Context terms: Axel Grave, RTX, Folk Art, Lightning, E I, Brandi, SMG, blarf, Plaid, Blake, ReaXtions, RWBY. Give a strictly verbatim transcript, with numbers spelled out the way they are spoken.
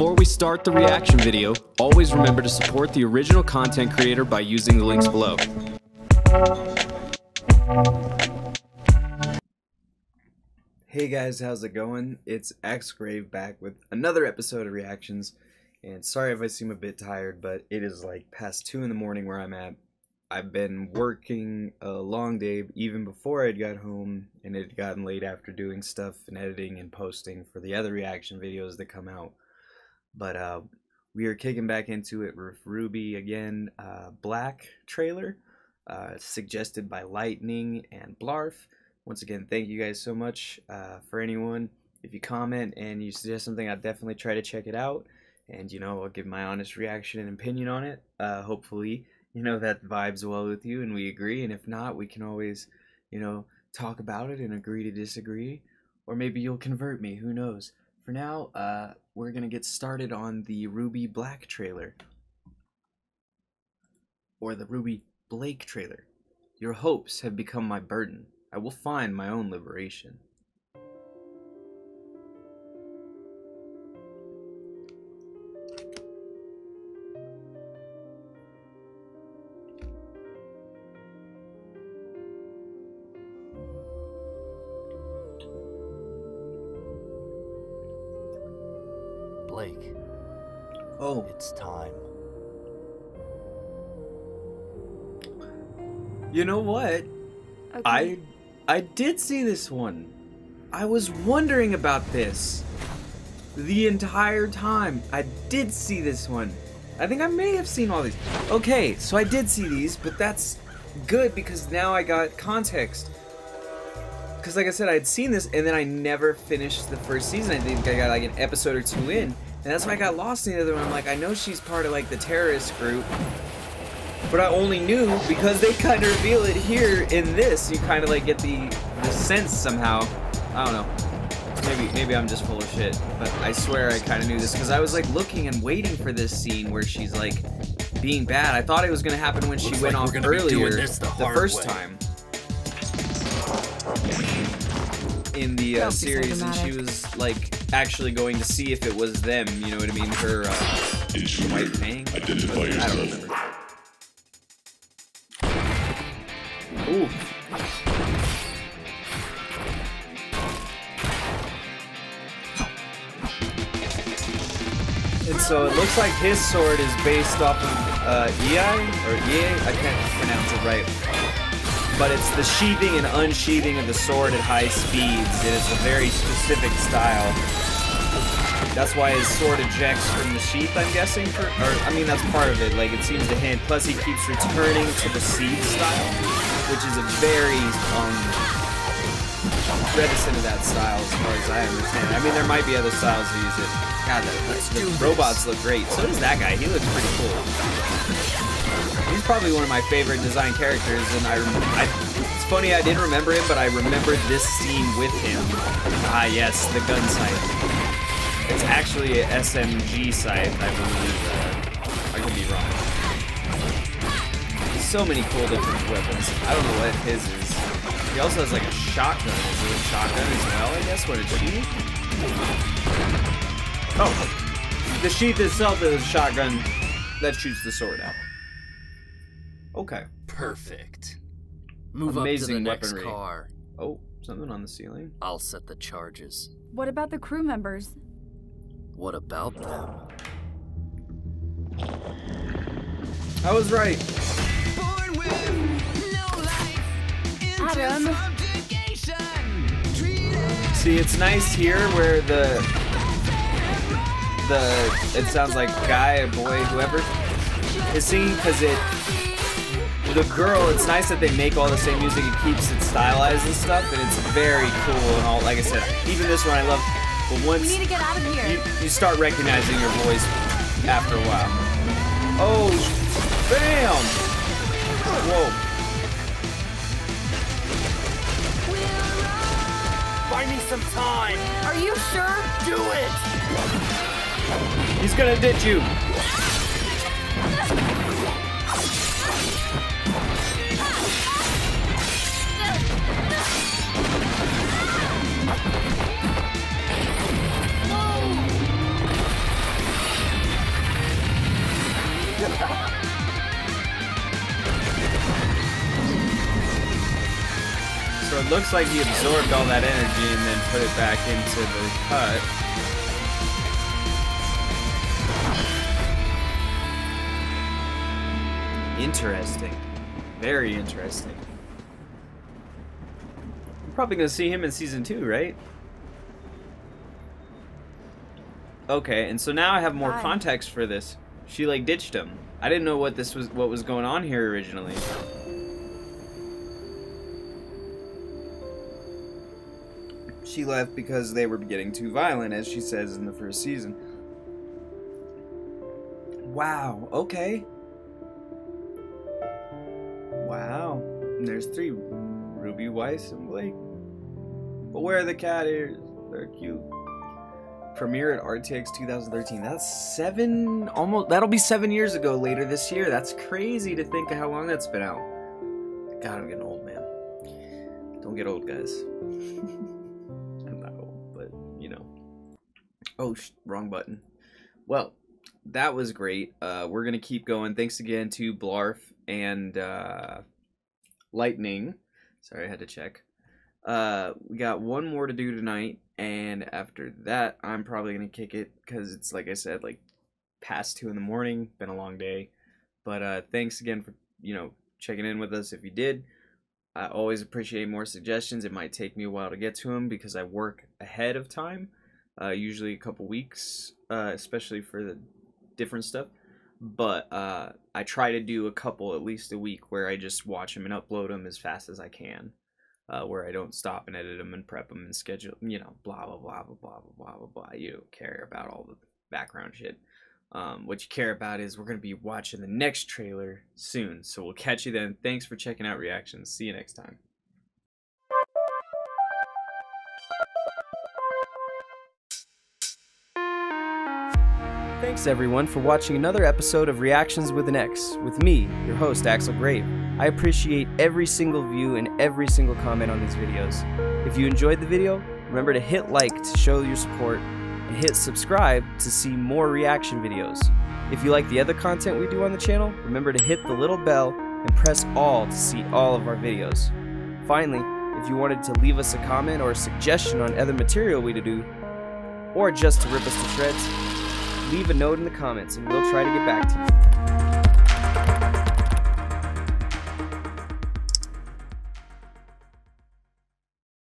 Before we start the reaction video, always remember to support the original content creator by using the links below. Hey guys, how's it going? It's Axel Grave back with another episode of reactions, and sorry if I seem a bit tired, but it is like past two in the morning where I'm at. I've been working a long day even before I'd got home, and it had gotten late after doing stuff and editing and posting for the other reaction videos that come out. But uh, we are kicking back into it with R W B Y again, uh, Black trailer, uh, suggested by Lightning and Blarf. Once again, thank you guys so much uh, for anyone. If you comment and you suggest something, I'll definitely try to check it out. And, you know, I'll give my honest reaction and opinion on it, uh, hopefully. You know, that vibes well with you and we agree, and if not, we can always, you know, talk about it and agree to disagree, or maybe you'll convert me, who knows. For now, uh, we're gonna get started on the R W B Y Black trailer, or the R W B Y Blake trailer. Your hopes have become my burden. I will find my own liberation. Blake. Oh. It's time. You know what? Okay. I I did see this one. I was wondering about this the entire time. I did see this one. I think I may have seen all these. Okay, so I did see these, but that's good because now I got context. Because like I said, I had seen this, and then I never finished the first season. I think I got like an episode or two in, and that's why I got lost in the other one. I'm like, I know she's part of like the terrorist group, but I only knew because they kind of reveal it here in this. You kind of like get the, the sense somehow. I don't know. Maybe maybe I'm just full of shit, but I swear I kind of knew this because I was like looking and waiting for this scene where she's like being bad. I thought it was gonna happen when Looks she went like off earlier the, the first way. time. In the uh, series, and she was like actually going to see if it was them, you know what I mean? Her uh, white thing. Identify yourself. I don't remember. Ooh. And so it looks like his sword is based off of uh, E I or E I. I can't pronounce it right. But it's the sheathing and unsheathing of the sword at high speeds, and it's a very specific style. That's why his sword ejects from the sheath, I'm guessing, or, or I mean, that's part of it. Like, it seems to hint. Plus, he keeps returning to the seed style, which is a very um, reticent of that style, as far as I understand. I mean, there might be other styles to use it. God, the, the robots look great. So does that guy. He looks pretty cool. He's probably one of my favorite design characters, and I, I, it's funny, I didn't remember him, but I remembered this scene with him. Ah, yes, the gun sight. It's actually an S M G sight, I believe. Uh, I could be wrong. So many cool different weapons. I don't know what his is. He also has like a shotgun. Is it a shotgun as well, I guess? What a sheath? Oh, the sheath itself is a shotgun that shoots the sword out. Okay. Perfect. Move Amazing up to the next weaponry. car. Oh, something on the ceiling. I'll set the charges. What about the crew members? What about them? I was right. Born with no life, Adam. See, it's nice here where the the it sounds like guy, a boy, whoever is singing because it. The girl, it's nice that they make all the same music. It keeps it stylized and stuff, and it's very cool and all. Like I said, even this one I love. But once we need to get out of here. You, you start recognizing your voice after a while. Oh, bam! Whoa! Buy me some time. Are you sure? Do it. He's gonna ditch you. So it looks like he absorbed all that energy and then put it back into the cut. Interesting. Very interesting. I'm probably going to see him in Season two, right? Okay, and so now I have more Hi. context for this. She, like, ditched him. I didn't know what this was, what was going on here originally. She left because they were getting too violent, as she says in the first season. Wow, okay. Wow. And there's three, R W B Y, Weiss, and Blake. But where are the cat ears? They're cute. Premiere at R T X two thousand thirteen. That's seven, almost, that'll be seven years ago later this year. That's crazy to think of how long that's been out. God, I'm getting old, man. Don't get old, guys. I'm not old, but you know. Oh, sh wrong button. Well, that was great. Uh, we're going to keep going. Thanks again to Blarf and uh, Lightning. Sorry, I had to check. Uh, we got one more to do tonight. And after that, I'm probably going to kick it because it's, like I said, like past two in the morning. Been a long day. But uh, thanks again for, you know, checking in with us if you did. I always appreciate more suggestions. It might take me a while to get to them because I work ahead of time, uh, usually a couple weeks, uh, especially for the different stuff. But uh, I try to do a couple at least a week where I just watch them and upload them as fast as I can. Uh, where I don't stop and edit them and prep them and schedule, you know, blah, blah, blah, blah, blah, blah, blah, blah. You don't care about all the background shit. Um, what you care about is we're going to be watching the next trailer soon. So we'll catch you then. Thanks for checking out Reactions. See you next time. Thanks everyone for watching another episode of Reactions with an X with me, your host, Axel Grave. I appreciate every single view and every single comment on these videos. If you enjoyed the video, remember to hit like to show your support and hit subscribe to see more reaction videos. If you like the other content we do on the channel, remember to hit the little bell and press all to see all of our videos. Finally, if you wanted to leave us a comment or a suggestion on other material we to do, or just to rip us to shreds, leave a note in the comments and we'll try to get back to you.